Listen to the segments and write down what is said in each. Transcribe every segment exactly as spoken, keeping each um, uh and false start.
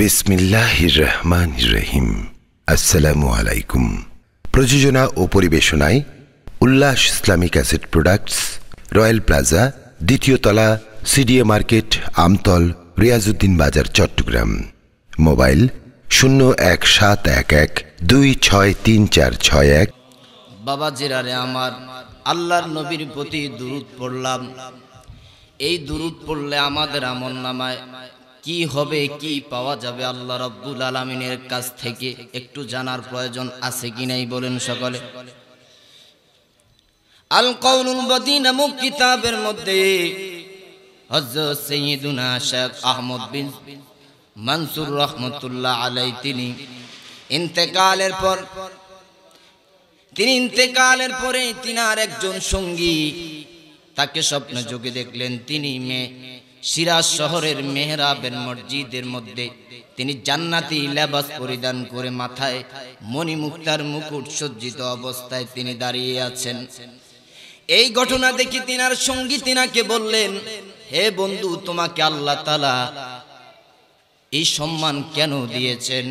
बिस्मिल्लाहिर्रहमानिर्रहीम अस्सलामु आलैकुम। प्रयोजना ओ परिवेशनाय उल्लास Islamic acid products, royal plaza, द्वितीय तला, सीडीए मार्केट, आमतल, रियाजुद्दीन बाजार, चट्टग्राम। मोबाइल शून्य एक सात एक एक दुई छय तीन चार छय एक। बाबा जिरारे आमार आल्लाहर नबीर प्रति दुरूद पड़लाम। এই দুরুদ পড়লে আমাদের আমলনামায় কি হবে, কি পাওয়া যাবে আল্লাহ রাব্বুল আলামিনের কাছ থেকে একটু জানার প্রয়োজন আছে কি নাই বলেন সকলে। আল কাউলুল বদিন নামক কিতাবের মধ্যে হযরত সাইয়্যিদুনা শেখ আহমদ বিন মানসুর রাহমাতুল্লাহ আলাইহি তিনি ইন্তেকালের পর তিনি ইন্তেকালের পরে তিনার একজন সঙ্গী তাকে স্বপ্ন যোগে দেখলেন। তিনি মে সিরাজ শহরের মেহরাবের মসজিদের মধ্যে তিনি জান্নাতি লেবাস পরিধান করে মাথায় মণি মুক্তার মুকুট সজ্জিত অবস্থায় তিনি দাঁড়িয়ে আছেন। এই ঘটনা দেখি তিনার সঙ্গী তিনাকে বললেন, হে বন্ধু, তোমাকে আল্লাহ তাআলা এই সম্মান কেন দিয়েছেন?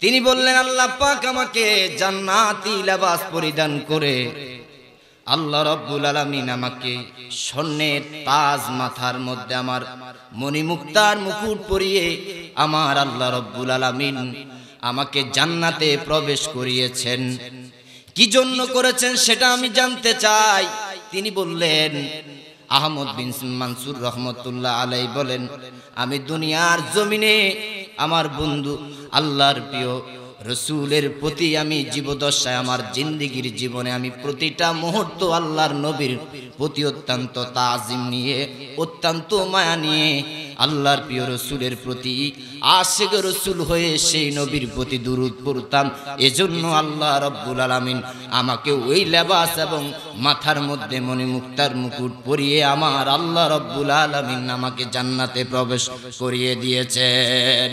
তিনি বললেন, আল্লাহ পাক আমাকে জান্নাতি লেবাস পরিধান করে আল্লাহ রব্বুল আলামিন আমাকে স্বর্ণের তাজ মাথার মধ্যে আমার মণিমুক্তার মুকুট পরিয়ে আমার আল্লাহ রব্বুল আলামিন আমাকে জান্নাতে প্রবেশ করিয়েছেন। কি জন্য করেছেন সেটা আমি জানতে চাই। তিনি বললেন, আহমদ বিন মানসুর রহমতুল্লাহ আলাই বলেন, আমি দুনিয়ার জমিনে আমার বন্ধু আল্লাহর প্রিয় রসুলের প্রতি আমি জীবদশায় আমার জিন্দিগির জীবনে আমি প্রতিটা মুহূর্ত আল্লাহর নবীর প্রতি অত্যন্ত তাজিম নিয়ে, অত্যন্ত মায়া নিয়ে আল্লাহর প্রিয় রসুলের প্রতি আশিক রসুল হয়ে সেই নবীর প্রতি দুরূদ পড়তাম। এজন্য আল্লাহ রব্বুল আলামিন আমাকে ওই লেবাস এবং মাথার মধ্যে মণিমুক্তার মুকুট পরিয়ে আমার আল্লাহ রব্বুল আলামিন আমাকে জান্নাতে প্রবেশ করিয়ে দিয়েছেন।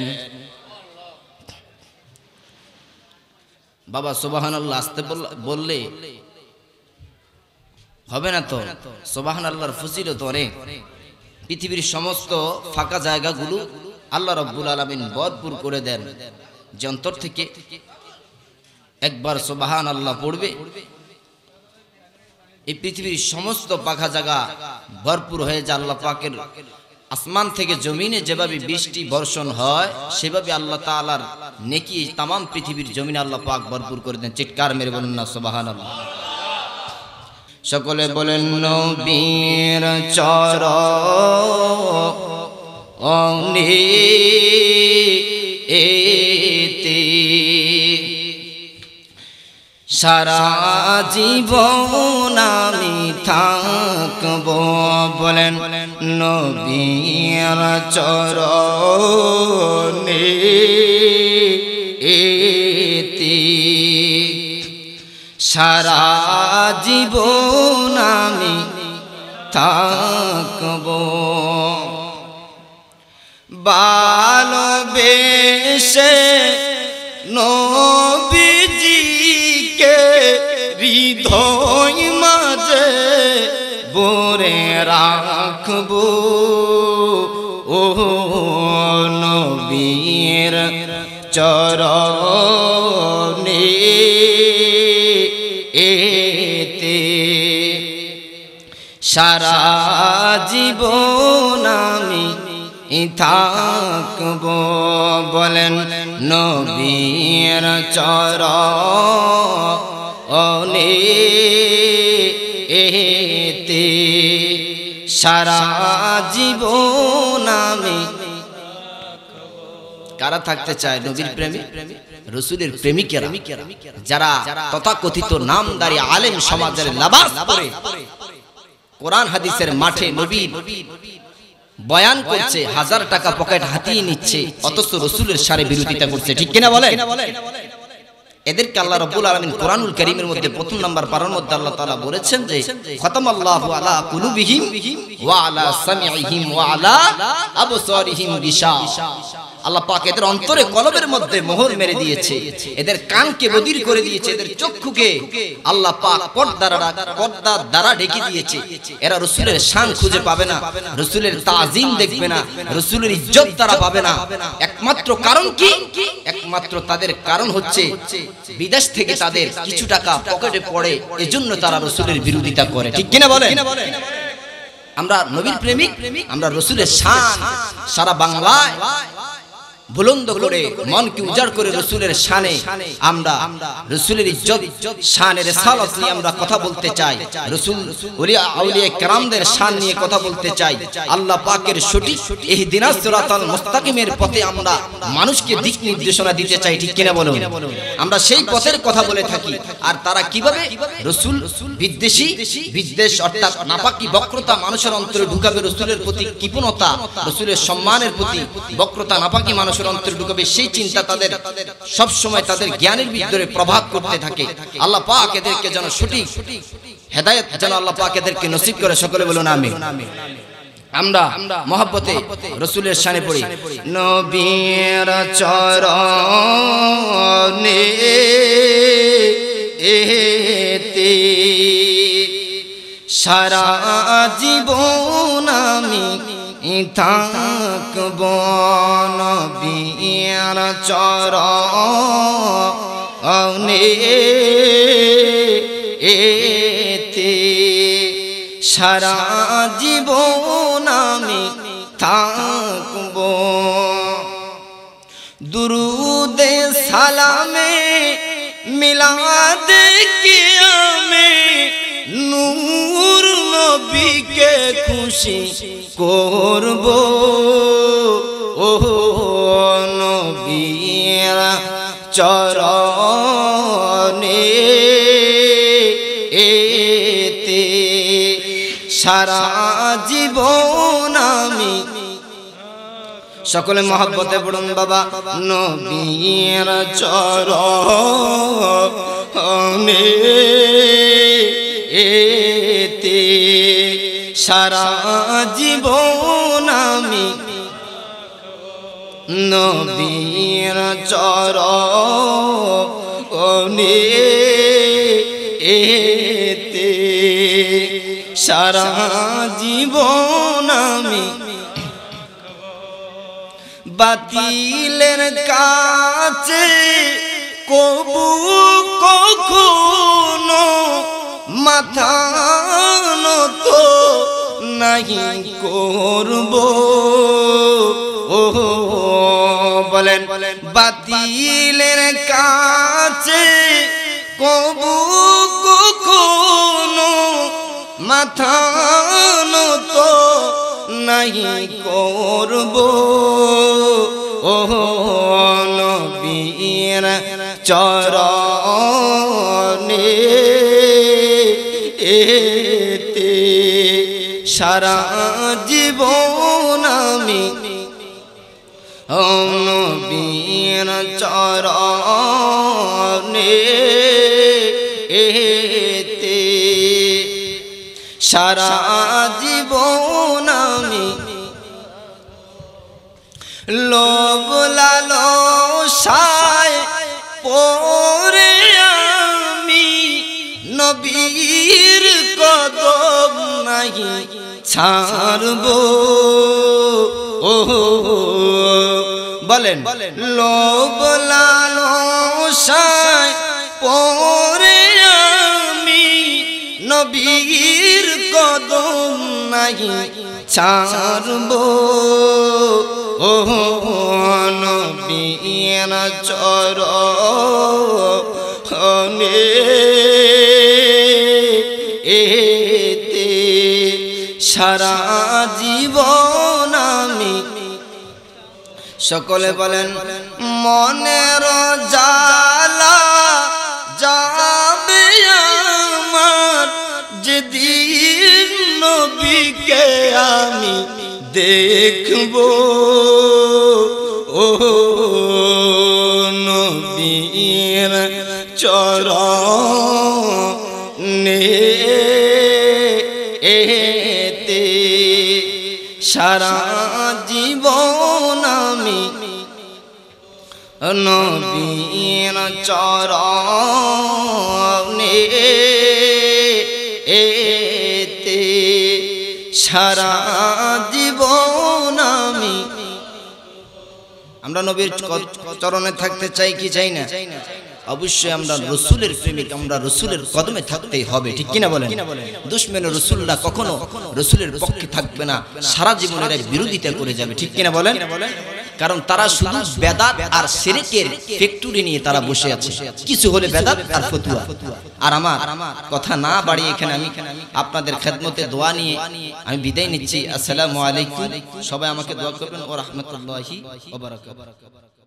বাবা সুবহানাল্লাহ আসতে বললে হবে না তো? সুবহানাল্লাহর ফজিলত অনেক। পৃথিবীর সমস্ত ফাঁকা জায়গাগুলো আল্লাহ রাব্বুল আলামিন ভরপুর করে দেন। যে অন্তর থেকে একবার সুবহানাল্লাহ পড়বে এই পৃথিবীর সমস্ত ফাঁকা জায়গা ভরপুর হয়ে যায়। আল্লাহ পাকের আসমান থেকে জমিনে যেভাবে বৃষ্টি বর্ষণ হয় সেভাবে আল্লাহ তাআলার নেকি तमाम পৃথিবীর জমিনে আল্লাহ পাক ভরপুর করে দেন। চিৎকার মেরে বলুন না সুবহানাল্লাহ। সকলে বলেন নবীর চরণে এতে সারা জীবন আমি থাকব। বলেন নবীর চরণে এতে সারা জীবন আমি থাকব। ভালোবেসে নবীজিকে হৃদয় মাঝে ভরে রাখব। ও নবীর চরণে এতে সারা জীবন আমি থাকব। বলেন নবীর চরণে এতে সারা জীবন আমি। কারা থাকতে চায় নবীর প্রেমিক, রসুলের প্রেমিকেরা, যারা তথাকথিত নামদারি আলেম সমাজের লাবাস পরে কোরআন হাদিসের মাঠে নবীর বয়ান করছে, হাজার টাকা পকেট হাতিয়ে নিচ্ছে, অথচ রসুলের সারে বিরোধিতা করছে। ঠিক কিনা বলে? এদেরকে আল্লাহ রাব্বুল আলামিন কুরআনুল কারীমের মধ্যে প্রথম নাম্বার পারার মধ্যে আল্লাহ তাআলা বলেছেন যে খতামাল্লাহু আলা কুলুবিহিম ওয়া আলা সামিইহিম ওয়া আলা আবসারিহিম গিশা। আল্লাহ পাক এদের অন্তরে কলবের মধ্যে মোহর মেরে দিয়েছে, এদের কানকে বধির করে দিয়েছে, এদের চক্ষুকে আল্লাহ পাক পর্দা পর্দা দ্বারা ঢেকে দিয়েছে। এরা রাসূলের শান খুঁজে পাবে না, রাসূলের তাজিম দেখবে না, রাসূলের ইজ্জত তারা পাবে না। একমাত্র কারণ কি? একমাত্র তাদের কারণ হচ্ছে বিদেশ থেকে তাদের কিছু টাকা পকেটে পড়ে, এজন্য তারা রাসূলের বিরোধিতা করে। ঠিক কিনা বলেন? আমরা নবীর প্রেমিক, আমরা রাসূলের শান সারা বাংলায় বুলন্দ করে মনকে উজাড় করে রাসূলের শানে আমরা রাসূলের ইজ্জত শানে রিসালাত নিয়ে আমরা কথা বলতে চাই, রাসূল আউলিয়া আউলিয়া کرامদের শান নিয়ে কথা বলতে চাই। আল্লাহ পাকের সঠিক ইহদিনাস সিরাতাল মুস্তাকিমের পথে আমরা মানুষকে দিক নির্দেশনা দিতে চাই। ঠিক কিনা বলুন? আমরা সেই পথের কথা বলে থাকি। আর তারা কিভাবে রাসূল বিদ্বেষী বিদ্বেষ অর্থাৎ নাপাকি বক্রতা মানুষের অন্তরে ঢুকাবে, রাসূলের প্রতি কৃপণতা, রাসূলের সম্মানের প্রতি বক্রতা নাপাকি মানুষ অন্তরে ঢুকাবে, সেই চিন্তা তাদের সব সময় তাদের জ্ঞানের ভিতরে প্রভাব করতে থাকে। আল্লাহ পাক এদেরকে যেন সঠিক হেদায়েত যেন আল্লাহ পাক এদেরকে নসিব করে। সকলে বলুন আমিন। আমরা মহব্বতে রাসূলের শানে পড়ি। নবীর চরণে এতে সারা জীবন আমি থাকব, নবীর চরণে এতে সারা জীবন আমি থাকব। দুরুদ সালামে মিলাদ কিয়ামে নূর নবীকে খুশি করব, ও নবীর চরণে এতে সারা জীবন আমি। সকলে মহব্বতে পড়ুন বাবা। নবীর চরণে এতে সারা জীবন আমি, নবীর চরণে এতে সারা জীবন আমি। বাতিলের কাছে কবু কখনো মাথা নত নাহি করব, ও বলেন বাতিলের কাছে কবু কখনো মাথা নত নাহি করব, ও নবীর চরণে এতে সারা জীবন আমি, ও নবীর চরণে এতে সারা জীবন আমি। লোভ লালসায় পড়ে আমি নবীর কদম নাহি ছাড়ব, ও বলেন লোভ লালসায় পড়ে আমি নবীর কদম নাহি ছাড়ব, ও নবীর চরণে এতে সারা জীবন আমি। সকলে বলেন মনের জ্বালা যাবে আমার যেদিন নবীকে আমি দেখব, ও নবীর এতে সারা জীবন আমি নবীর চরণে এতে সারা জীবন আমি আমরা নবীর চরণে থাকতে চাই কি চাই না अवश्य रसूलेर प्रेमिक रसूलेर कदमे थाकतेई होबे ठीक किना बोलें दुश्मन रसूलरा कखनो रसूलेर पक्षे थाकबे ना सारा जीवनेर एक बिरोधिता करे जाबे ठीक किना बोलें कारण तारा शुधु बेदात आर शिरकेर फैक्टरी निये तारा बसे आछे किछु होले बेदात आर फतुआ आर आमार कथा ना बाड़िये एखाने आमि आपनादेर खिदमते दुआ निये आमि बिदाय निच्छि। आससालामु आलाइकुम सबाई आमाके दुआ करबेन ও রাহমাতুল্লাহি ওয়া বারাকাতুহু।